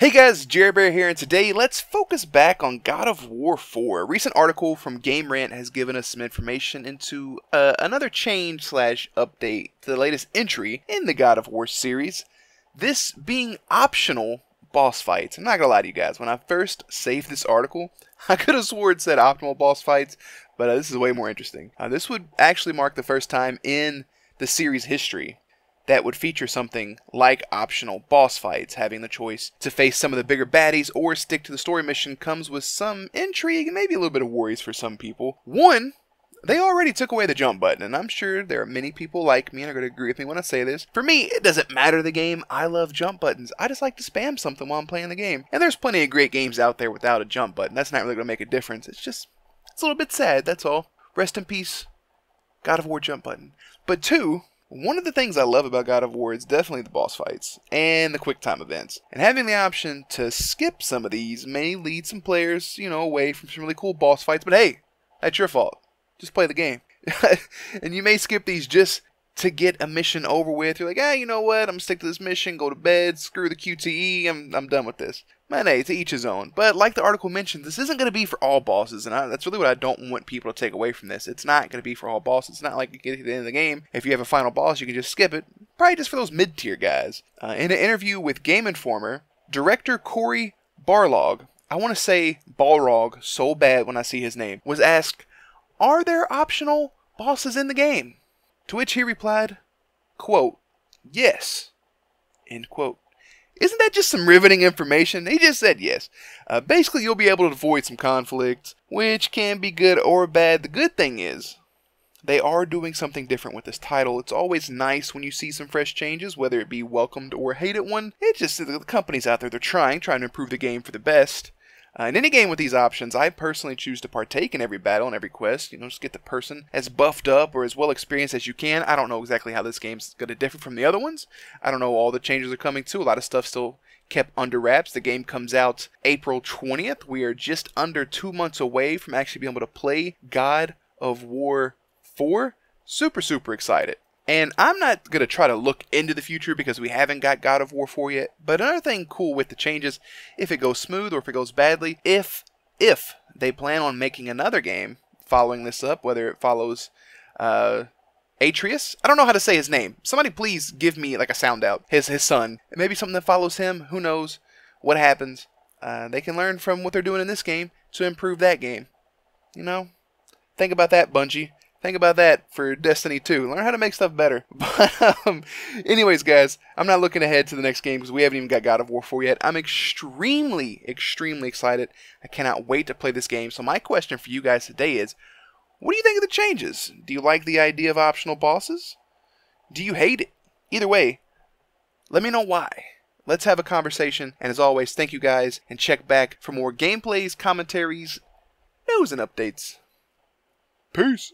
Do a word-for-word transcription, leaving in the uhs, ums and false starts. Hey guys, Jerry Bear here, and today let's focus back on God of War four. A recent article from Game Rant has given us some information into uh, another change slash update to the latest entry in the God of War series, this being optional boss fights. I'm not gonna lie to you guys, when I first saved this article, I could have sworn it said optional boss fights, but uh, this is way more interesting. Uh, this would actually mark the first time in the series history that would feature something like optional boss fights. Having the choice to face some of the bigger baddies or stick to the story mission comes with some intrigue and maybe a little bit of worries for some people. One, they already took away the jump button, and I'm sure there are many people like me and are going to agree with me when I say this. For me, it doesn't matter the game. I love jump buttons. I just like to spam something while I'm playing the game. And there's plenty of great games out there without a jump button. That's not really going to make a difference. It's just, it's a little bit sad, that's all. Rest in peace, God of War jump button. But two, one of the things I love about God of War is definitely the boss fights and the quick time events. And having the option to skip some of these may lead some players, you know, away from some really cool boss fights. But hey, that's your fault. Just play the game. And you may skip these just to get a mission over with. You're like, ah, you know what? I'm gonna stick to this mission, go to bed, screw the Q T E, I'm, I'm done with this. Man, hey, to each his own. But like the article mentioned, this isn't going to be for all bosses, and I, that's really what I don't want people to take away from this. It's not going to be for all bosses. It's not like you get to the end of the game, if you have a final boss, you can just skip it. Probably just for those mid-tier guys. Uh, in an interview with Game Informer, director Corey Barlog, I want to say Balrog so bad when I see his name, was asked, are there optional bosses in the game? To which he replied, quote, yes, end quote. Isn't that just some riveting information? He just said yes. Uh, basically, you'll be able to avoid some conflict, which can be good or bad. The good thing is, they are doing something different with this title. It's always nice when you see some fresh changes, whether it be welcomed or hated one. It's just the companies out there, they're trying, trying to improve the game for the best. Uh, in any game with these options, I personally choose to partake in every battle and every quest. You know, just get the person as buffed up or as well experienced as you can. I don't know exactly how this game's going to differ from the other ones. I don't know all the changes are coming too. A lot of stuff still kept under wraps. The game comes out April twentieth. We are just under two months away from actually being able to play God of War four. Super, super excited. And I'm not going to try to look into the future because we haven't got God of War four yet. But another thing cool with the changes, if it goes smooth or if it goes badly, if if they plan on making another game following this up, whether it follows uh, Atreus. I don't know how to say his name. Somebody please give me like a sound out. His, his son. Maybe something that follows him. Who knows what happens. Uh, they can learn from what they're doing in this game to improve that game. You know? Think about that, Bungie. Think about that for Destiny two. Learn how to make stuff better. But um, anyways, guys, I'm not looking ahead to the next game because we haven't even got God of War four yet. I'm extremely, extremely excited. I cannot wait to play this game. So my question for you guys today is, what do you think of the changes? Do you like the idea of optional bosses? Do you hate it? Either way, let me know why. Let's have a conversation. And as always, thank you guys, and check back for more gameplays, commentaries, news, and updates. Peace.